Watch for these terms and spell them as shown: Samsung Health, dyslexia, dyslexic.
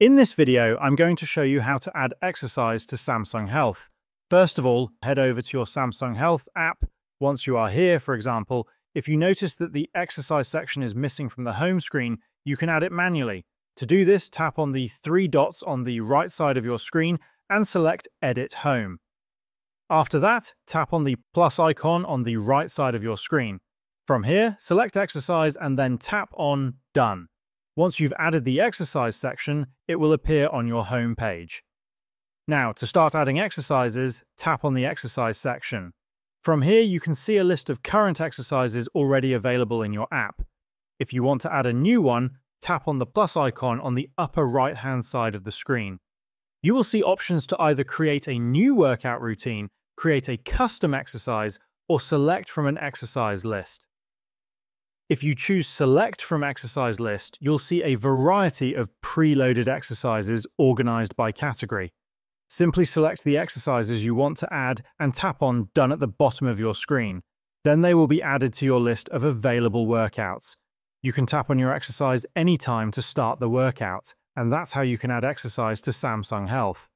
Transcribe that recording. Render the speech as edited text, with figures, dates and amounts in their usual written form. In this video, I'm going to show you how to add exercise to Samsung Health. First of all, head over to your Samsung Health app. Once you are here, for example, if you notice that the exercise section is missing from the home screen, you can add it manually. To do this, tap on the three dots on the right side of your screen and select Edit Home. After that, tap on the plus icon on the right side of your screen. From here, select Exercise and then tap on Done. Once you've added the exercise section, it will appear on your home page. Now, to start adding exercises, tap on the exercise section. From here, you can see a list of current exercises already available in your app. If you want to add a new one, tap on the plus icon on the upper right-hand side of the screen. You will see options to either create a new workout routine, create a custom exercise, or select from an exercise list. If you choose Select from Exercise List, you'll see a variety of preloaded exercises organized by category. Simply select the exercises you want to add and tap on Done at the bottom of your screen. Then they will be added to your list of available workouts. You can tap on your exercise anytime to start the workout, and that's how you can add exercise to Samsung Health.